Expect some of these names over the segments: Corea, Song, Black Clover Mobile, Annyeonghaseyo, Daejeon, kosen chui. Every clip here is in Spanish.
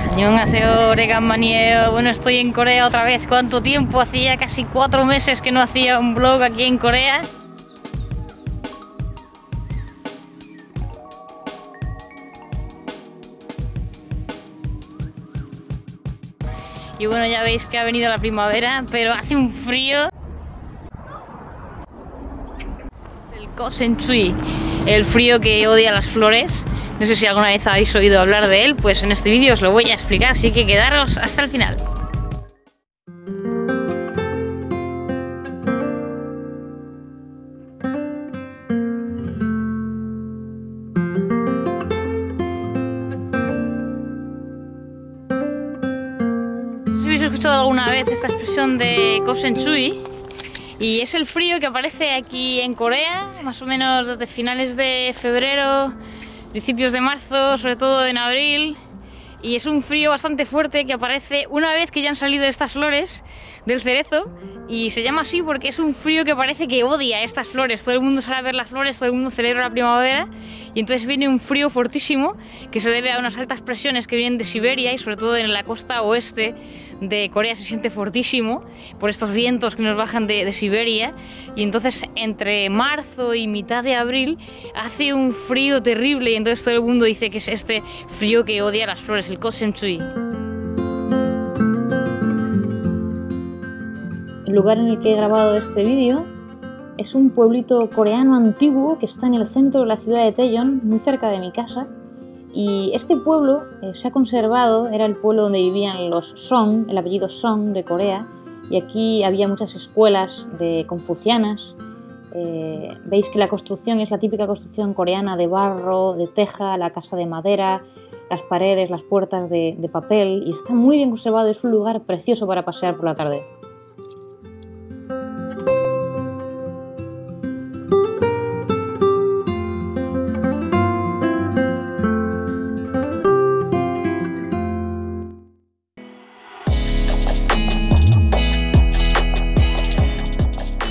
Annyeonghaseyo, oreganmanyeyo. Bueno, estoy en Corea otra vez. ¿Cuánto tiempo? Hacía casi 4 meses que no hacía un vlog aquí en Corea. Y bueno, ya veis que ha venido la primavera, pero hace un frío. El kosen chui, el frío que odia las flores. No sé si alguna vez habéis oído hablar de él, pues en este vídeo os lo voy a explicar, así que quedaros hasta el final. No sé si habéis escuchado alguna vez esta expresión de kosen chui, y es el frío que aparece aquí en Corea, más o menos desde finales de febrero, principios de marzo, sobre todo en abril, y es un frío bastante fuerte que aparece una vez que ya han salido estas flores del cerezo, y se llama así porque es un frío que parece que odia estas flores. Todo el mundo sale a ver las flores, todo el mundo celebra la primavera, y entonces viene un frío fortísimo que se debe a unas altas presiones que vienen de Siberia, y sobre todo en la costa oeste de Corea se siente fortísimo por estos vientos que nos bajan de Siberia. Y entonces entre marzo y mitad de abril hace un frío terrible, y entonces todo el mundo dice que es este frío que odia las flores, el kosen chui. El lugar en el que he grabado este vídeo es un pueblito coreano antiguo que está en el centro de la ciudad de Daejeon, muy cerca de mi casa. Y este pueblo se ha conservado, era el pueblo donde vivían los Song, el apellido Song de Corea, y aquí había muchas escuelas de confucianas. Veis que la construcción es la típica construcción coreana de barro, de teja, la casa de madera, las paredes, las puertas de papel, y está muy bien conservado, es un lugar precioso para pasear por la tarde.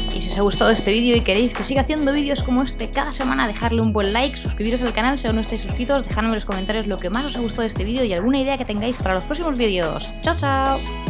Si os ha gustado este vídeo y queréis que siga haciendo vídeos como este cada semana, dejarle un buen like, suscribiros al canal si aún no estáis suscritos, dejadme en los comentarios lo que más os ha gustado de este vídeo y alguna idea que tengáis para los próximos vídeos. ¡Chao, chao!